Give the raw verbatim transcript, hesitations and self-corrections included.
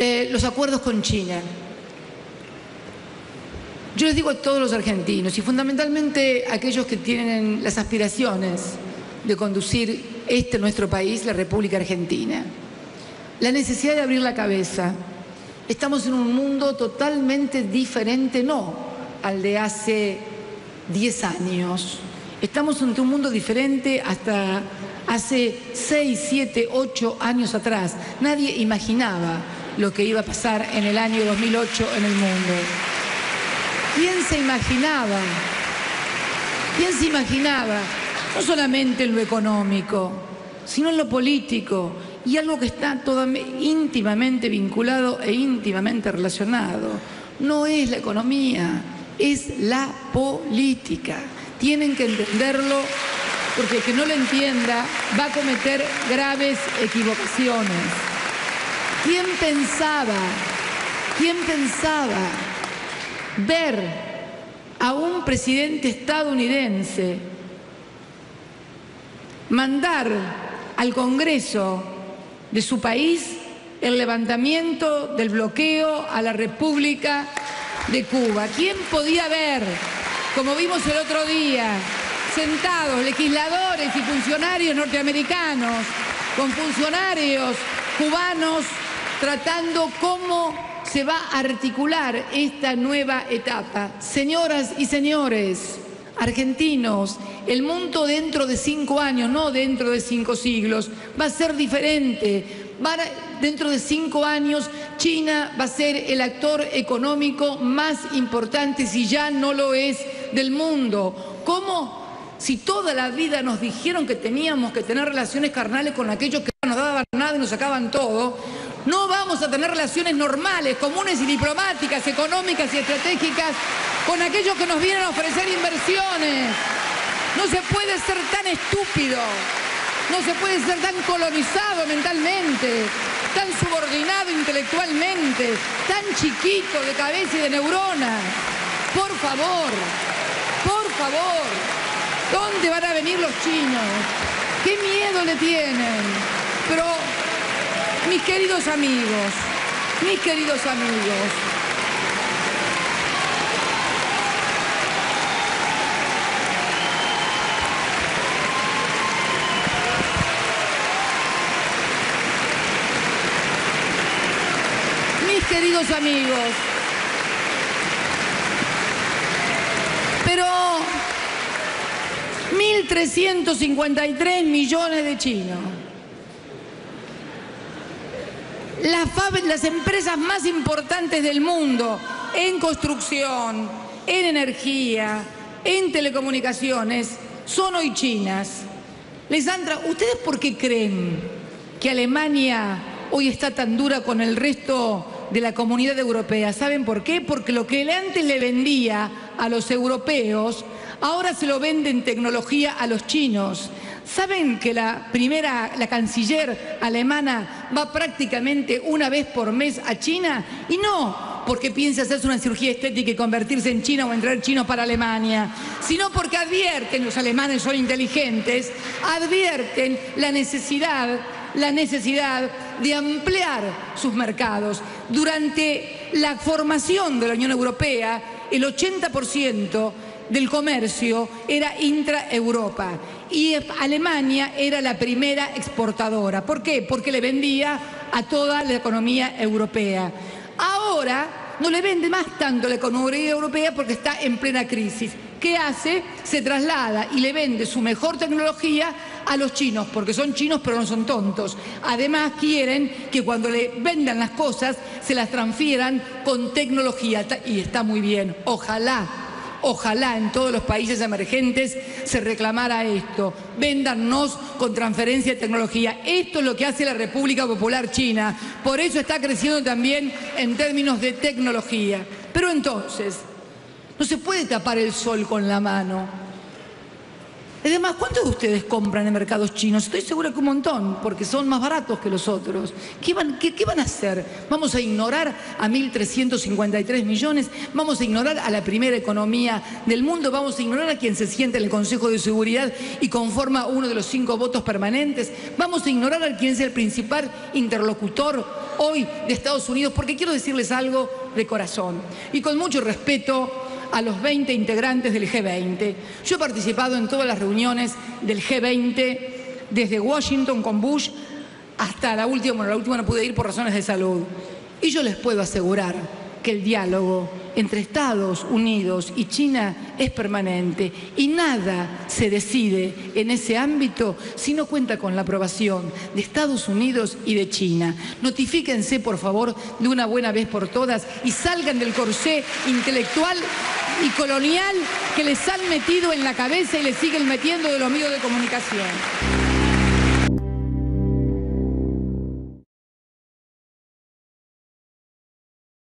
eh, los acuerdos con China. Yo les digo a todos los argentinos y fundamentalmente a aquellos que tienen las aspiraciones de conducir este nuestro país, la República Argentina, la necesidad de abrir la cabeza. Estamos en un mundo totalmente diferente, no al de hace diez años. Estamos ante un mundo diferente hasta hace seis, siete, ocho años atrás. Nadie imaginaba lo que iba a pasar en el año dos mil ocho en el mundo. ¿Quién se imaginaba? ¿Quién se imaginaba? No solamente en lo económico, sino en lo político, y algo que está todo íntimamente vinculado e íntimamente relacionado. No es la economía, es la política. Tienen que entenderlo, porque el que no lo entienda va a cometer graves equivocaciones. ¿Quién pensaba? ¿Quién pensaba ver a un presidente estadounidense mandar al Congreso de su país el levantamiento del bloqueo a la República de Cuba? ¿Quién podía ver, como vimos el otro día, sentados legisladores y funcionarios norteamericanos con funcionarios cubanos tratando cómo se va a articular esta nueva etapa? Señoras y señores, argentinos, el mundo dentro de cinco años, no dentro de cinco siglos, va a ser diferente. Va a, dentro de cinco años, China va a ser el actor económico más importante, si ya no lo es, del mundo. ¿Cómo? Si toda la vida nos dijeron que teníamos que tener relaciones carnales con aquellos que no nos daban nada y nos sacaban todo, no vamos a tener relaciones normales, comunes y diplomáticas, económicas y estratégicas con aquellos que nos vienen a ofrecer inversiones. No se puede ser tan estúpido, no se puede ser tan colonizado mentalmente, tan subordinado intelectualmente, tan chiquito de cabeza y de neurona. Por favor, por favor, ¿dónde van a venir los chinos? ¿Qué miedo le tienen? Pero, mis queridos amigos, mis queridos amigos, Queridos amigos, pero mil trescientos cincuenta y tres millones de chinos, las, las empresas más importantes del mundo en construcción, en energía, en telecomunicaciones, son hoy chinas. Lisandra, ¿ustedes por qué creen que Alemania hoy está tan dura con el resto de la comunidad europea? ¿Saben por qué? Porque lo que antes le vendía a los europeos, ahora se lo vende en tecnología a los chinos. ¿Saben que la primera, la canciller alemana va prácticamente una vez por mes a China? Y no porque piense hacerse una cirugía estética y convertirse en China o en traer chinos para Alemania, sino porque advierten, los alemanes son inteligentes, advierten la necesidad la necesidad de ampliar sus mercados. Durante la formación de la Unión Europea, el ochenta por ciento del comercio era intra-Europa y Alemania era la primera exportadora. ¿Por qué? Porque le vendía a toda la economía europea. Ahora no le vende más tanto la economía europea porque está en plena crisis. ¿Qué hace? Se traslada y le vende su mejor tecnología a los chinos, porque son chinos pero no son tontos. Además quieren que cuando le vendan las cosas se las transfieran con tecnología, y está muy bien. Ojalá, ojalá en todos los países emergentes se reclamara esto. Véndannos con transferencia de tecnología. Esto es lo que hace la República Popular China. Por eso está creciendo también en términos de tecnología. Pero entonces, no se puede tapar el sol con la mano. Además, ¿cuántos de ustedes compran en mercados chinos? Estoy segura que un montón, porque son más baratos que los otros. ¿Qué van, qué, qué van a hacer? ¿Vamos a ignorar a mil trescientos cincuenta y tres millones? ¿Vamos a ignorar a la primera economía del mundo? ¿Vamos a ignorar a quien se sienta en el Consejo de Seguridad y conforma uno de los cinco votos permanentes? ¿Vamos a ignorar a quien es el principal interlocutor hoy de Estados Unidos? Porque quiero decirles algo de corazón y con mucho respeto a los veinte integrantes del G veinte. Yo he participado en todas las reuniones del G veinte, desde Washington con Bush hasta la última, bueno, la última no pude ir por razones de salud. Y yo les puedo asegurar que el diálogo entre Estados Unidos y China es permanente y nada se decide en ese ámbito si no cuenta con la aprobación de Estados Unidos y de China. Notifíquense, por favor, de una buena vez por todas y salgan del corsé intelectual y colonial que les han metido en la cabeza y les siguen metiendo de los medios de comunicación.